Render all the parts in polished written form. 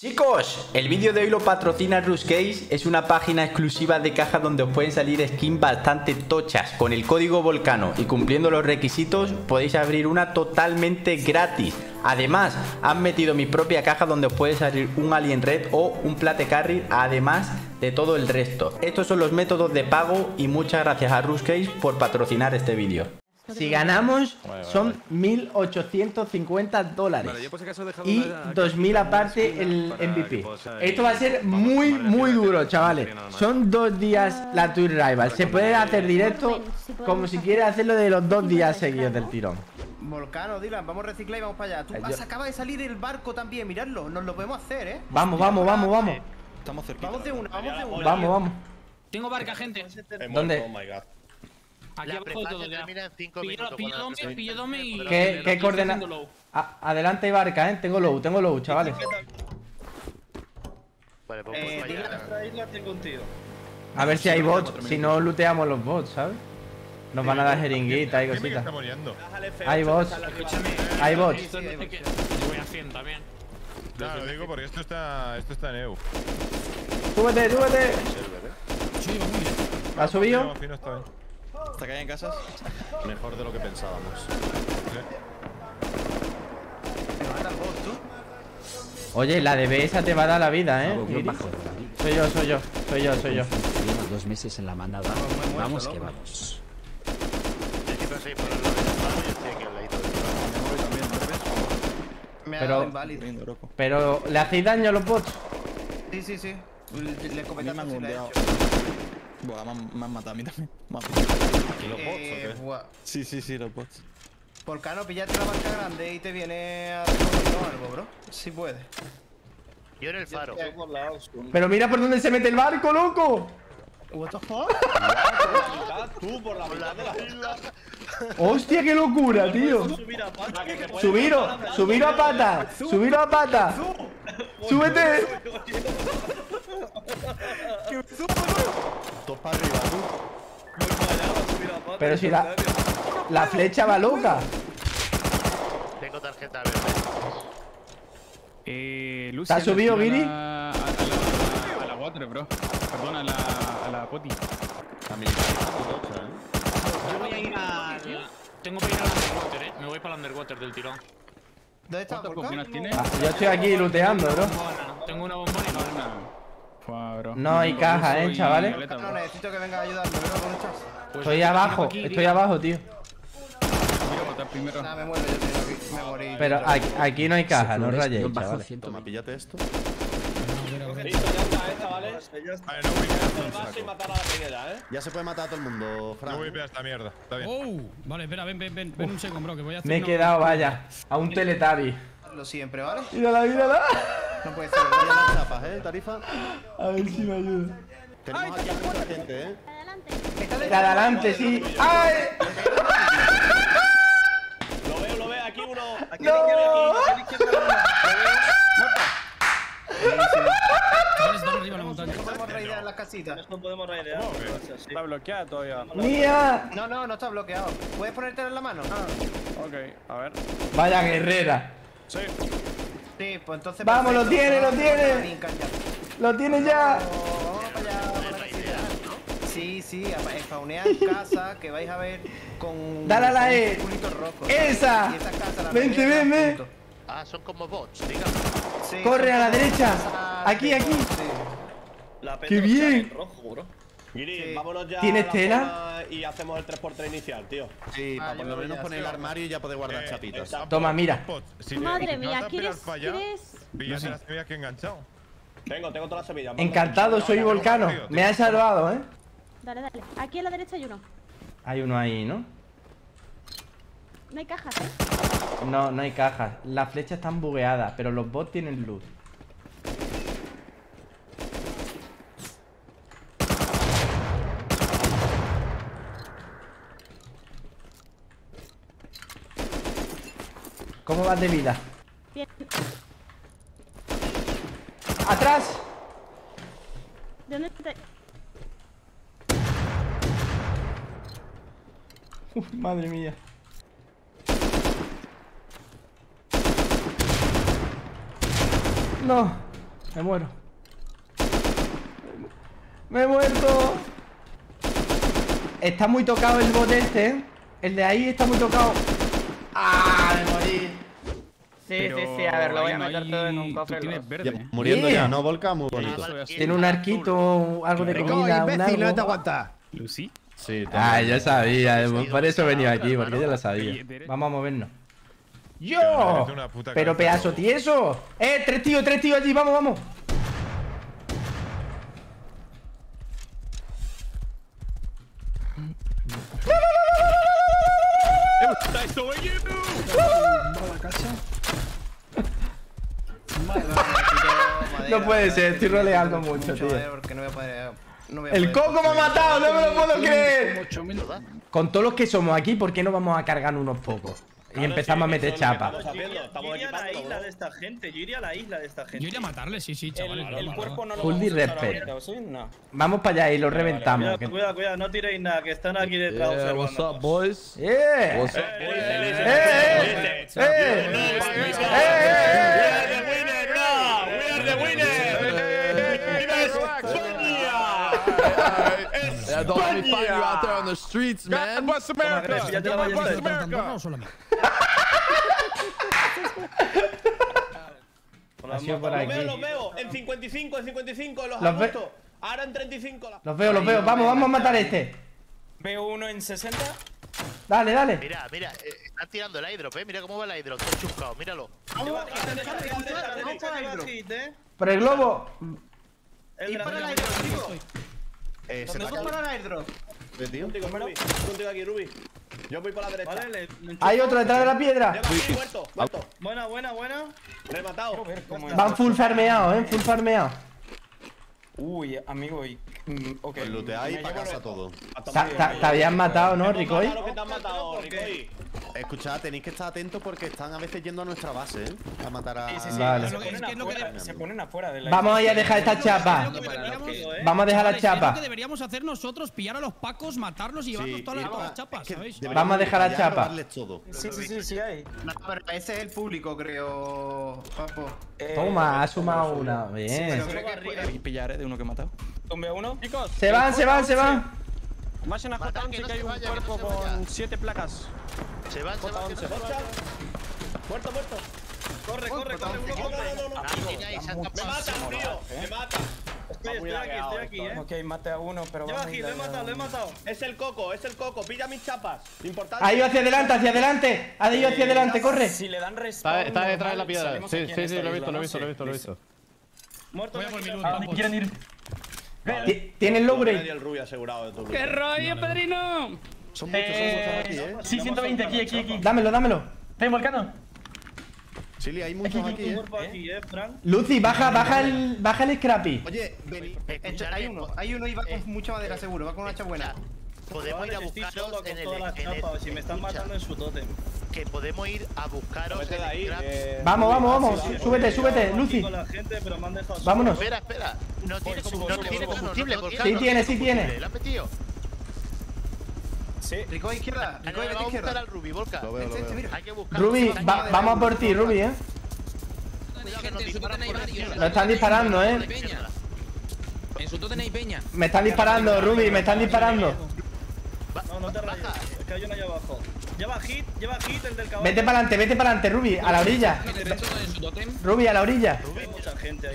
Chicos, el vídeo de hoy lo patrocina Ruscase. Es una página exclusiva de caja donde os pueden salir skins bastante tochas. Con el código Volcano y cumpliendo los requisitos podéis abrir una totalmente gratis. Además, han metido mi propia caja donde os puede salir un Alien Red o un Plate Carry, además de todo el resto. Estos son los métodos de pago y muchas gracias a Ruscase por patrocinar este vídeo. Si ganamos, son $1.850 y 2.000 aparte el MVP. Esto va a ser muy, muy duro, chavales. Son 2 días la Twitch Rival. Se puede hacer directo como si quieres hacerlo de los 2 días seguidos del tirón. Volcano, Dylan, vamos a reciclar y vamos para allá. Tú acaba de salir el barco también, miradlo. Nos lo podemos hacer, ¿eh? Vamos, vamos, vamos, vamos. Estamos cerca. Vamos de una, vamos de una. Vamos, vamos. Tengo barca, gente. ¿Dónde? Oh my god. Aquí abajo todo ya. Pillo dome y... ¿Qué coordenada? Adelante y barca, ¿eh? Tengo low, chavales. Vale, pues a ver si hay bots. Si no, looteamos los bots, ¿sabes? Nos van a dar jeringuitas y cositas. Hay bots. Hay bots. Yo voy a 100 también. Claro, lo digo porque esto está en EU. ¡Súbete, súbete! ¿Has subido? Hasta que hay en casas, mejor de lo que pensábamos. Oye, la de B esa te va a dar la vida, ¿eh? Soy yo. 2 meses en la mandada. Vamos que vamos. Pero ¿le hacéis daño a los bots? Sí. Le cometí más mundial. Buah, me han matado a mí también. ¿Los bots o qué? Sí, los bots. Volcano, pillate la barca grande y te viene a recoger algo, bro. Si puedes. Yo en el faro. Pero mira por dónde se mete el barco, loco. What the fuck? Tú por la mitad de la isla. Hostia, qué locura, tío. Subiro a pata. Súbete. Pero si la flecha va loca. Tengo tarjeta verde. Lucy, ¿te has subido, Vini? A la water, bro. Perdón, a la poti. A militar. Yo voy a ir a... Tengo que ir al underwater, Me voy para el underwater del tirón. ¿Dónde está? Yo estoy aquí looteando, bro. Tengo una bombona y no hay nada. No hay caja, chavales. No, necesito que venga a ayudarme, pero estoy abajo, tío. Pero aquí no hay caja, no rayéis, chavales. Toma, píllate esto. Ya se puede matar a todo el mundo, Frank. No voy a pegar esta mierda, está bien. Vale, espera, ven un segundo, bro, que voy a hacer. Me he quedado, vaya, a un Teletubby. Lo siempre, ¿vale? Mírala. No puede ser, voy a las chapas, tarifa. A ver si me ayuda. Tenemos aquí a mucha gente, Adelante, sí. ¡Ay! Lo veo, aquí uno. Aquí no. No podemos raidear las casitas. No podemos raidear. Está bloqueada todavía. ¡Mía! No está bloqueado. ¿Puedes ponértelo en la mano? Ok, a ver. Vaya guerrera. Sí, pues entonces... ¡Vamos, perfecto. ¡Lo tiene ya! Sí, spawnead casa, que vais a ver con... ¡Dale a la E! ¡Esa! ¡Ven! Ah, son como bots, digamos. Sí, ¡corre a la derecha! ¡Aquí! La ¡qué bien! Rojo, bro. Giri, vámonos ya. ¿Tienes tela? Y hacemos el 3x3 inicial, tío. Sí, para por lo menos poner el armario y ya podéis guardar chapitas. Toma, mira. Madre mía, ¿quieres? Pillas las semillas que he enganchado. Tengo todas las semillas. Encantado, soy Volcano. Me has salvado, ¿eh? Dale. Aquí a la derecha hay uno. Hay uno ahí, ¿no? No hay cajas, ¿eh? No hay cajas. Las flechas están bugueadas, pero los bots tienen luz. ¿Cómo vas de vida? Bien. ¡Atrás! ¿De dónde está? Madre mía. ¡No! Me muero. ¡Me he muerto! Está muy tocado el bot este, ¿eh? El de ahí está muy tocado. ¡Ah! Me morí. Sí, pero... sí, a ver, lo voy a meter todo en un cofre. Ya, muriendo ya, ¿no, Volca? Muy bonito. Tiene un arquito, algo de comida, un árbol. No te aguanta. ¿Lucy? Sí, también. Ah, ya sabía. Por eso he venido aquí, porque ya lo sabía. Vamos a movernos. ¡Yo! Pero pedazo tieso. Tres tíos allí, vamos. No puede ser, estoy roleando mucho, tío. El coco me ha matado, no me lo puedo creer. Con todos los que somos aquí, ¿por qué no vamos a cargar unos pocos? Y empezamos a meter chapa. Yo iría a la isla de esta gente. Yo iría a matarle, sí, chaval. El cuerpo no lo vamos a respeto. Vamos para allá y lo reventamos. Cuidado, no tiréis nada, que están aquí detrás. What's up, boys? What's up, boys? Don't let me find you out there on the streets, man. God bless America. God bless America. Los veo. En 55 los han puesto. Ahora en 35. Los veo. Vamos a matar a este. Veo uno en 60. Dale. Mira, están tirando el hydrop, mira cómo va el hydrop, todo chuscado, míralo. Pero el globo. Dispara el hydrop, chico. ¿Dónde para el airdrop? Contigo aquí, Rubi. Yo voy por la derecha. Vale, hay otro detrás de la piedra. Muerto. Buena. Rematado. Van full farmeado, full farmeado. Uy, amigo. Okay. Pues looteáis para casa todo. Te habían matado, ¿no, Ricoy? Escuchad, tenéis que estar atentos porque están a veces yendo a nuestra base, ¿eh? A matar a... Sí. Vale. Se ponen afuera de la... Vamos a dejar esta chapa. Vamos a dejar la chapa. Lo que deberíamos hacer nosotros, pillar a los pacos, matarlos y llevarnos todas las chapas, ¿sabéis? Vamos a dejar la chapa. Sí, hay. No, pero ese es el público, creo, Papo. Toma, ha sumado una. Bien. Pillaré de uno que he matado. Tomé uno. Chicos, se van. Más en la J11 que hay un cuerpo con 7 placas. Se van. Muerto. Corre. Me matan, tío. Estoy aquí, Ok, mate a uno, pero vamos. Lo he matado. Es el coco. Pilla mis chapas. Importante. Ahí hacia adelante. Corre. Si le dan respawn. Está detrás de la piedra. Sí, lo he visto. Muerto. ¿Quieren ir? Tienen logre. ¡Qué rollo, Pedrino! Son muchos, aquí, ¿eh? Sí, 120, aquí. Dámelo. Ten Volcano. Chile, hay muchos aquí, ¿eh? Lucy, baja el Scrappy. Oye, vení. Hay uno y va con mucha madera, seguro. Va con una hacha buena. Podemos ir a buscarlos en el... Si me están matando en su tótem. Que podemos ir a buscaros en el Scrappy. Vamos. Súbete, Lucy. Vámonos. Espera. No tiene combustible. Sí tiene. ¿La han metido? Sí. Ricoy izquierda. Ricoy a buscar al Rubi, Volca. Rubi, vamos a por ti, Rubi, ¿eh? Lo están disparando, ¿eh? En su tenéis peña. Me están disparando, Rubi, No, no te rayes. Es que hay uno allá abajo. Lleva hit el del caballo. Vete para adelante, Rubi, a la orilla. Rubi, a la orilla.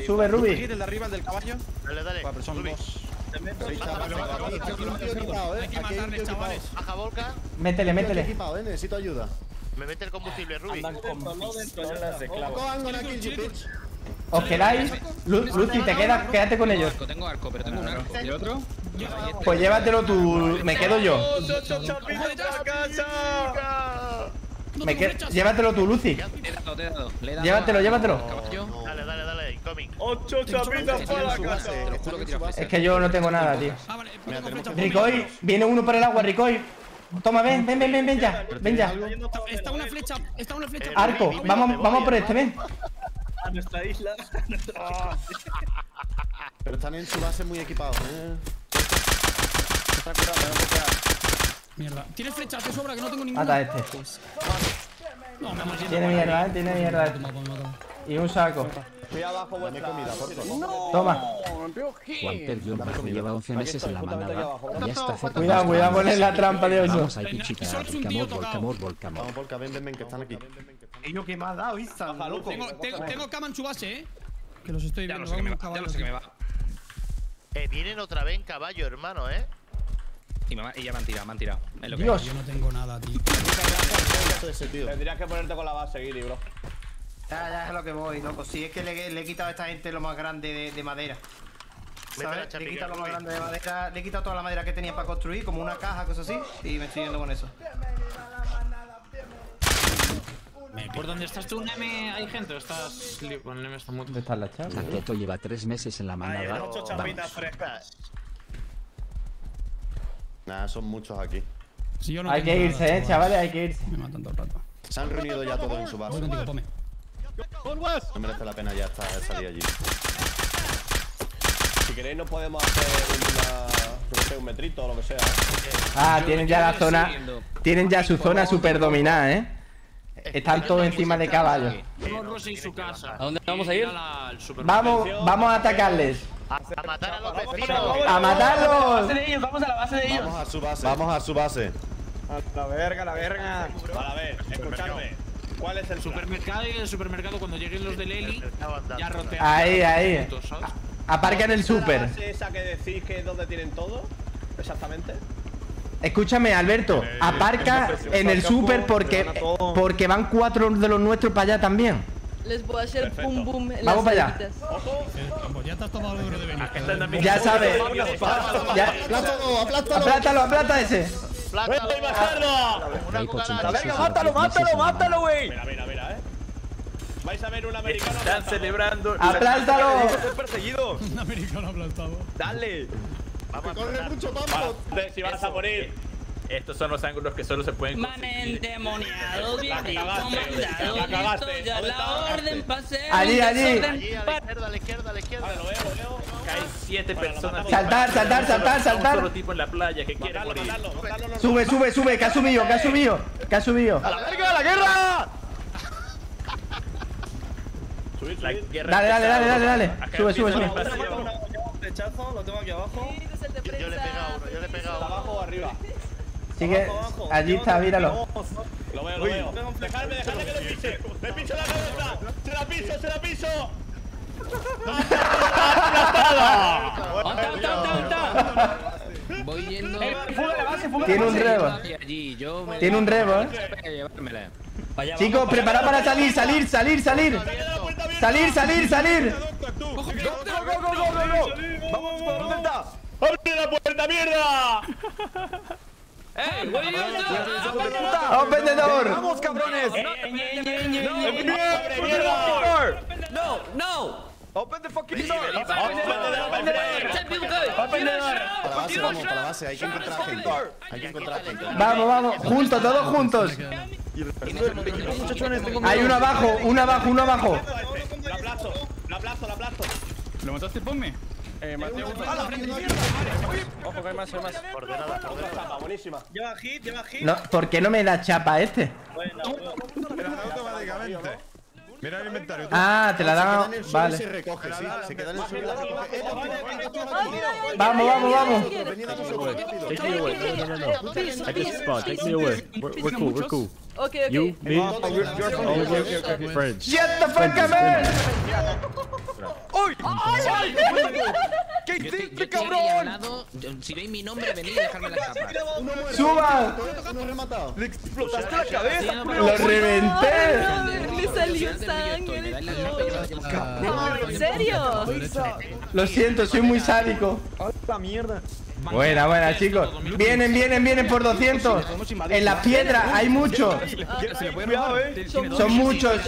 Sube, Rubi. Hit el de arriba, el del caballo. Dale. Son dos. Métele. Necesito ayuda. Me mete el combustible, Rubi. ¿Os quedáis? Lucy, quédate con ellos. Tengo un arco. ¿Y otro? Pues llévatelo tú. Me quedo yo. Llévatelo tú, Lucy. Llévatelo. Dale. Incoming. 8 chapitas para la casa. Es que yo no tengo nada, tío. Ricoy, viene uno para el agua, Ricoy. Toma, ven ya. Está una flecha. Arco, vamos por este, ven. A nuestra isla. Pero están en su base muy equipados, ¿eh? Está curado, me voy a pegar. Mierda. Tiene flecha, te sobra, que no tengo ninguna. Mata este. Tiene mierda, Y un saco. Cuidado abajo, dame comida, por favor. No, toma. Juan lleva 11 meses en la manada. Cuidado, cuidado con la trampa de hoy. Vamos, hay pichita. Volcamo. Vamos, Volca, ven, que están aquí. Ellos que me has dado, Isa. Tengo cama en su base, que los estoy viendo. Ya lo sé que me va. Vienen otra vez en caballo, hermano, Y ya me han tirado. Es lo que Dios. Yo no tengo nada, tío. Tendrías que ponerte con la base, Guiri, bro. Ya es lo que voy, loco. Si es que le he quitado a esta gente lo más grande de madera. ¿Sabes? Le he quitado lo más grande de madera. Le he quitado toda la madera que tenía para construir, como una caja, cosas así. Y me estoy yendo con eso. ¿Por dónde estás tú, Neme? ¿Hay gente? ¿Estás...? Bueno, Neme está muerto. ¿Dónde está la chapa? Mateo lleva 3 meses en la manada. Hay 8 chapitas frescas. Nah, son muchos aquí. Si yo no hay que irse, chavales, hay que irse. Me matan todo el rato. Se han reunido ya todos en su base. No merece la pena ya salir allí. Si queréis nos podemos hacer un metrito o lo que sea. Ah, tienen ya la zona. Tienen ya su zona super dominada, Están todos encima de caballos. ¿A dónde vamos a ir? Vamos a atacarles. A matar a los vecinos. ¡A matarlos! Vamos a la base de ellos. Vamos a su base. La verga. Vale, a ver, escuchadme. ¿Cuál es el supermercado? Y el supermercado, cuando lleguen los de Leli, ya rotean. Ahí. Aparcan el super. ¿Esa que decís que es donde tienen todo? Exactamente. Escúchame, Alberto, aparca en el super porque van 4 de los nuestros para allá también. Les puedo hacer pum boom en las cositas. Ya te has tomado el euro de venir. Ya sabes. Aplátalo ese. ¡Vete y bajarlo! ¡Venga, mátalo, güey! Mira, vais a ver un americano. Están celebrando. ¡Aplántalo! ¡Están perseguidos! Un americano aplastado. ¡Dale! Vamos, corre mucho, vamos. Si vas a morir. Estos son los ángulos que solo se pueden conseguir. Man endemoniado, viejito, mandado, ya la orden pasé. Allí, a la izquierda. Vale, lo veo. Hay 7 personas. Saltar. Un solo tipo en la playa que quiere morir. Sube, que ha subido. ¡A la verga, a la guerra! Dale. Sube. Rechazo, lo tengo aquí abajo. Yo le he pegado uno. ¿Abajo o arriba? Sigue, abajo. Allí está, míralo. Lo veo. Dejadme que le pise. Le piso la cabeza. Se la piso. ¡No! Voy yendo. Tiene un rebo, Chicos, preparad para salir. ¡Go! ¡Vamos por la puerta! ¡Abre la puerta, mierda! ¡Güey! ¡Open the door! ¡Vamos, cabrones! ¡No! ¡Open the fucking door! ¡Open the door! Para la base, hay que encontrar gente. Vamos, juntos, todos juntos. Hay uno abajo. Lo aplazo. ¿Lo mataste, Pommi? Mateo. Ojo que hay más. Por de nada. Buenísima. Lleva hit. No, ¿por qué no me da chapa este? Bueno, automáticamente. Mira el inventario. Te la dan. Vale. Se quedan en su vida. Vamos. We're cool. Okay. You, me, friends. Get the fuck out. ¡Ay! ¿Qué hiciste, cabrón? Si veis mi nombre, venid y dejadme la chapa. ¡Suba! ¡Le explotaste la cabeza! ¡Lo reventé! ¡Le salió sangre! ¿En serio? Lo siento, soy muy sádico. ¡Esta mierda! Buena, chicos. Vienen por 200. En las piedras hay muchos. Son muchos.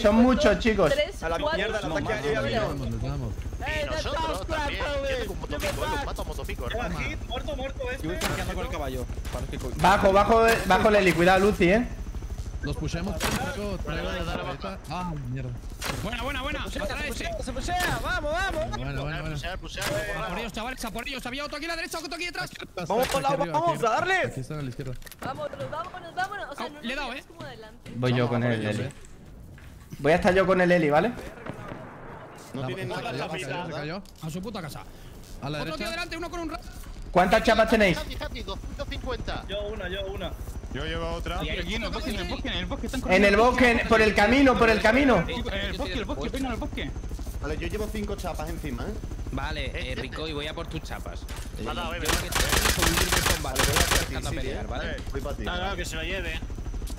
Son muchos, chicos. A la mierda, la ataque a ella. Y nosotros también. Muerto este. Bajo Leli, cuidado, Lucy, Los pushemos. Ah, mierda. Buena. Se pusea. Vamos. Bueno. Por ellos, chavales, a por ellos. Había otro aquí a la derecha, otro aquí detrás. Vamos a darles. Aquí están a la izquierda. Vámonos. Le he dado, Voy yo con él, Leli. Voy a estar yo con el Leli, ¿vale? No tiene nada en la vida. A su puta casa. A la derecha. Otro tío delante, uno con un... ¿Cuántas chapas tenéis? 250. Yo una. Yo llevo otra. En el bosque, por el camino. El bosque, venga, el bosque. Vale, yo llevo 5 chapas encima, ¿eh? Vale, Ricoy, voy a por tus chapas. Vale, a ver. Voy para ti. Nada, que se lo lleve.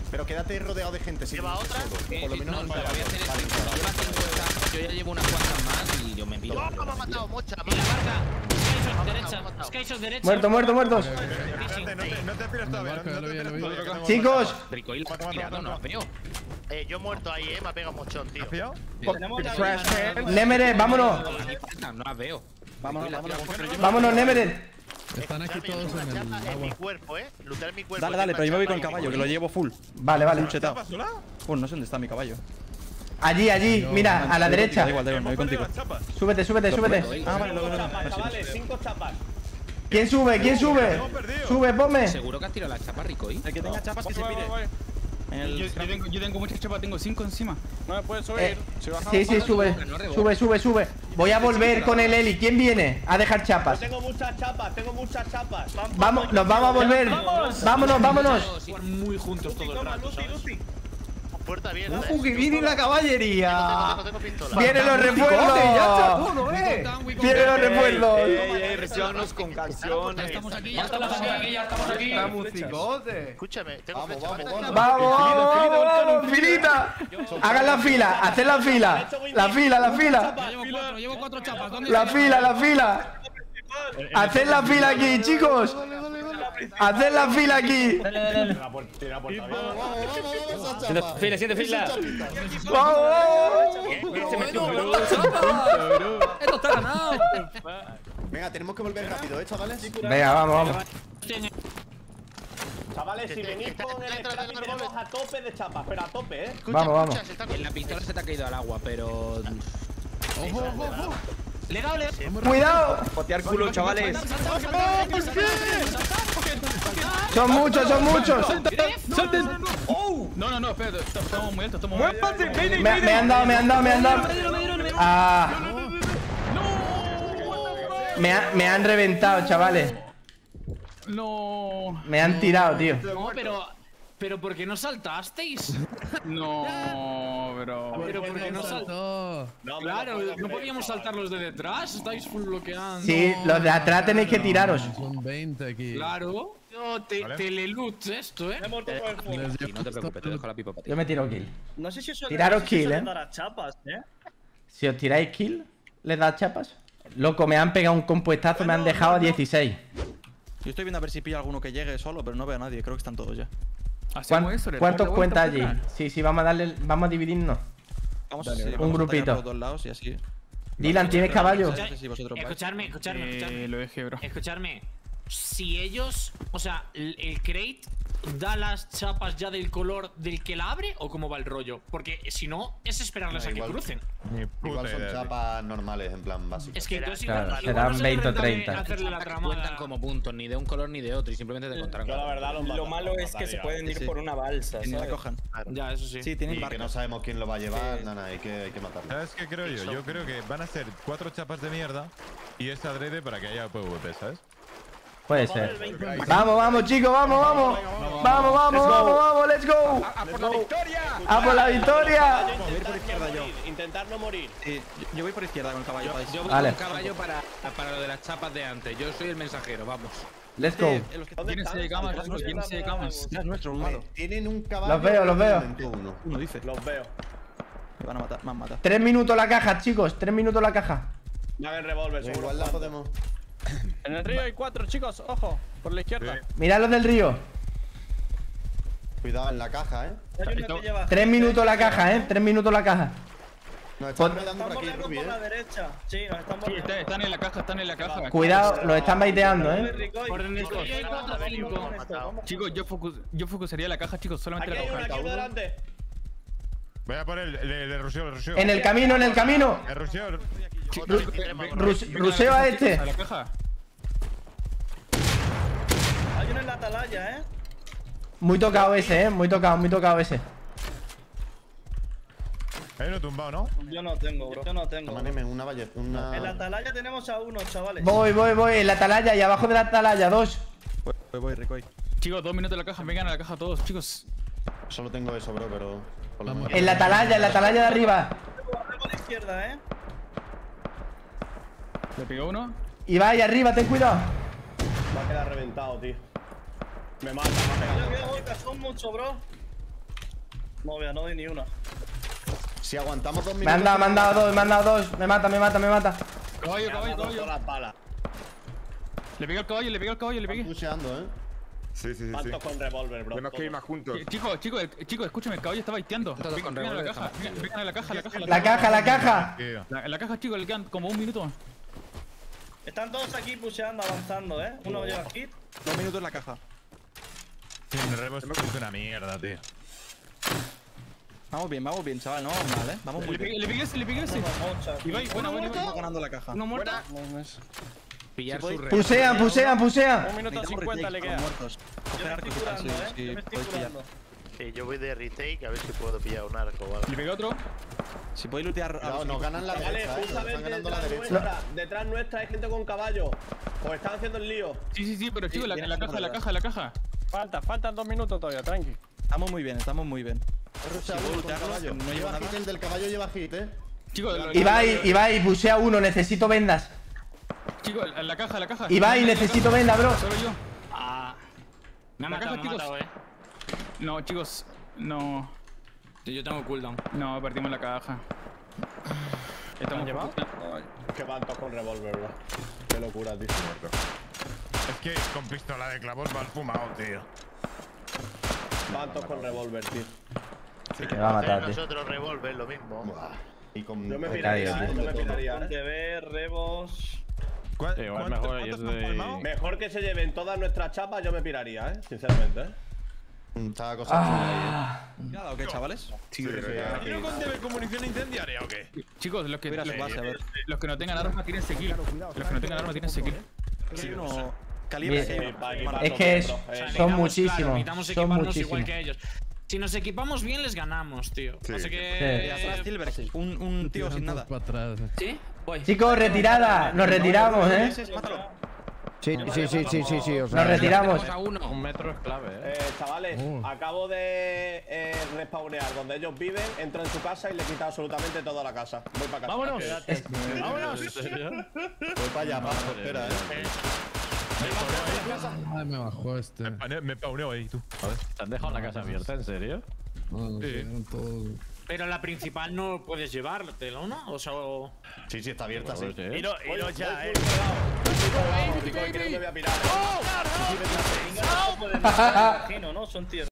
Pero quédate rodeado de gente. ¿Lleva otra? Por lo menos no, voy a hacer esto. Yo ya llevo unas cuantas más y yo me pido. ¡No, me ha matado, mocha! ¡Y la marca! ¡Derecha! ¡Muertos! No te aspiras todavía. ¡Chicos! Ricoy lo ha tirado, no ha pegado. Yo he muerto ahí, me ha pegado mochón, tío. Nemered, vámonos. No las veo. Vámonos, Nemered. Están aquí todos en mi cuerpo, Lutear mi cuerpo. Dale, pero yo me voy con el caballo, que lo llevo full. Vale. Luchetado. No sé dónde está mi caballo. Allí, mira, a la derecha. Da igual, me voy contigo. Súbete. Ah, vale, vale, 5 chapas. ¿Quién sube? Sube, ponme. Seguro que has tirado la chapa, Ricoy. El que tenga chapas que se pide. Yo tengo muchas chapas, tengo 5 encima. No me puedes subir. Sí, sube. Voy a volver con el Eli. ¿Quién viene a dejar chapas? Tengo muchas chapas. Vamos, nos vamos a volver. Vámonos. Muy juntos todo el rato, ¿sabes? Puerta abierta. Que viene la caballería. Vienen los refuerzos. Vienen los refuerzos. Recionos con canciones. Ya estamos aquí. Escúchame, tengo flecha. Vamos, filita. Hagan la fila, haced la fila. La fila. Llevo 4 chapas. La fila. Haced la fila aquí, chicos. ¡Haced la fila aquí! ¡Siente fila! ¡Vamos! ¡Esto está ganado! Venga, tenemos que volver rápido, chavales. Venga, vamos. Chavales, si venís con el extraño, tenemos a tope de chapas, pero a tope, Vamos. La pistola se te ha caído al agua, pero... ¡Ojo! ¡Le he dado! ¡Cuidado! ¡Jotear culo, chavales! ¡Son muchos! ¡Salten! No, espera, estamos muy altos. Me han dado. Me han reventado, chavales. No. Me han tirado, tío. No, pero ¿por qué no saltasteis? No, bro. Pero ¿por qué no saltó? Claro, no podíamos saltar los de detrás. Estáis full bloqueando. Sí, los de atrás tenéis que tiraros. Son 20 aquí. Claro. No, teleloot esto, No te preocupes, te dejo la pipa para ti. Yo me tiro kill. No sé si os tiraros kill, chapas, Si os tiráis kill, les da chapas. Loco, me han pegado un compuestazo, me han dejado a 16. Yo estoy viendo a ver si pillo alguno que llegue solo, pero no veo a nadie. Creo que están todos ya. ¿Cuántos cuenta allí? Sí, vamos a dividirnos. Vamos a hacer un grupito por 2 lados y así. Dylan, ¿tienes caballo? Escuchadme. Lo dejé, bro. Escuchadme. Si ellos, el crate da las chapas ya del color del que la abre o cómo va el rollo, porque si no es esperarlas a que crucen. Igual son chapas normales, en plan básicas. Es que entonces serán 20 o 30. Cuentan como puntos, ni de un color ni de otro, y simplemente te contarán. La verdad, lo malo es que se pueden ir por una balsa. Que no la cojan. Ya, eso sí. Sí, tienen barco. Que no sabemos quién lo va a llevar, nada, hay que matarlo. ¿Sabes qué creo yo? Yo creo que van a ser 4 chapas de mierda y esta adrede para que haya PvP, ¿sabes? Puede ser. Vamos, chicos, vamos. Vamos, let's go. A por la victoria. Intentar no morir. Yo voy por izquierda con el caballo. Yo voy con el caballo para lo de las chapas de antes. Yo soy el mensajero, vamos. Let's go. ¿Quién se de camas? Ya es nuestro, un malo. Tienen un caballo. Los veo. Uno dice. Los veo. Me van a matar, me han matado. 3 minutos la caja, chicos. 3 minutos la caja. Ya ven revólver, seguro. Igual la podemos. En el río hay 4, chicos, ojo, por la izquierda. Sí. Mirad los del río. Cuidado en la caja, 3 minutos la caja, 3 minutos la caja. Nos están baiteando por aquí, Rubi, la derecha. Sí, nos están baiteando. Sí, están en la caja, Cuidado, nos están baiteando, Chicos, yo focusaría la caja, chicos, solamente la caja. Aquí delante. Voy a poner el ruseo. En el camino. El ruseo. Ruseo a este. A la caja. Hay uno en la atalaya, Muy tocado ese. Hay uno tumbado, ¿no? Yo no tengo, bro. Yo no tengo. Tómaneme, una valla, una... En la atalaya tenemos a uno, chavales. Voy. En la atalaya y abajo de la atalaya, dos. Voy, Ricoy. Chicos, 2 minutos en la caja. Vengan a la caja todos, chicos. Solo tengo eso, bro, pero... En la atalaya de arriba. Arriba de izquierda, ¿eh? Le pegó uno. Ibai, arriba, ten cuidado. Va a quedar reventado, tío. Me mata, me ha son mucho, bro. No, vea, no doy ni una. Si aguantamos 2 minutos... Me han dado dos. Me mata. Caballo. Las balas. Le pegué al caballo. Estoy pusheando, ¿eh? Sí. Faltos con revólver, bro. Tenemos que ir más juntos. Chicos, escúchame, el caballo está baiteando. Vengan a la caja. La caja. En la caja, chicos, le quedan como 1 minuto. Están todos aquí pusheando, avanzando, ¿eh? Uno lleva kit. 2 minutos en la caja. Sí, el revólver es una mierda, tío. Vamos bien, chaval, no, vale, ¿eh? Vamos muy bien. Le pegué ese. Ibai, buena, ganando la caja. No muerta. Pusean. 1 minuto 50 le queda. Sí, yo voy de retake a ver si puedo pillar un arco o algo. Le pegué otro. Si podéis lootear. No, ganan la derecha. Están ganando la derecha. Detrás nuestra hay gente con caballo. Os están haciendo el lío. Sí, pero chicos, la caja. Faltan 2 minutos todavía, tranqui. Estamos muy bien. Si caballo. No lleva hit, el del caballo lleva hit, ¿eh? Chicos, Ibai, pusea uno, necesito vendas. Chicos, en la caja. Ibai, necesito vendas, bro. Solo yo. Me han matado, chicos. No, chicos, no. Yo tengo cooldown. No, perdimos la caja. ¿Estamos llevados? Qué pantos con revólver, bro. Qué locura, tío. Es que con pistola de clavos va al fumado, tío. Pantos con revólver, tío. Sí, que va a matar, nosotros revólver, lo mismo. Y con... Yo me piraría. TV, rebos... Mejor que se lleven todas nuestras chapas, yo me piraría, sinceramente, Estaba cosa chula ahí, ¿o qué, chavales? ¿Tiro con TV con munición incendiaria o qué? Chicos, los que no tengan armas tienen sequil. Sí, uno... Calibre. Es que son muchísimos. Si nos equipamos bien, les ganamos, tío. Sí. Así que... Sí. Atrás, Silver, sí. Un tío sin nada. Atrás. ¿Sí? Voy. Chicos, retirada. Nos retiramos, ¿eh? Sí. O sea, nos retiramos. Un metro es clave, ¿eh? Chavales, acabo de respawnear donde ellos viven. Entro en su casa y le he quitado absolutamente toda la casa. Voy para casa. ¡Vámonos! Voy para allá, paso. Espera, ¿eh? Ay, me bajó este. Me pauneo ahí, tú. A ver. ¿Te han dejado la casa abierta, en serio? No, sí. Todo. Pero la principal no puedes llevártela, ¿no? O sea... Sí, está abierta, sí. Miro ya, Creo que voy a pirar. ¡No! ¡No! Son tíos.